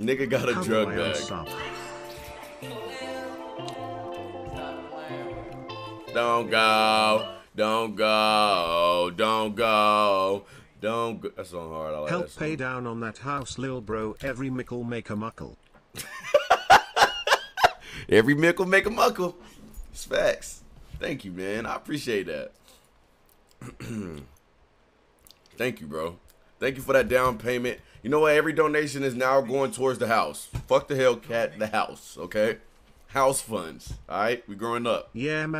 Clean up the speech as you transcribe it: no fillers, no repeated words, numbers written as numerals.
Nigga got a drug bag. Don't go. Don't go. Don't go. Don't go. That's so hard. I like help that pay down on that house, lil bro. Every mickle make a muckle. Every mickle make a muckle. It's facts. Thank you, man. I appreciate that. Thank you, bro. Thank you for that down payment. You know what? Every donation is now going towards the house. Fuck the Hellcat, the house, okay? House funds, all right? We growing up. Yeah, man.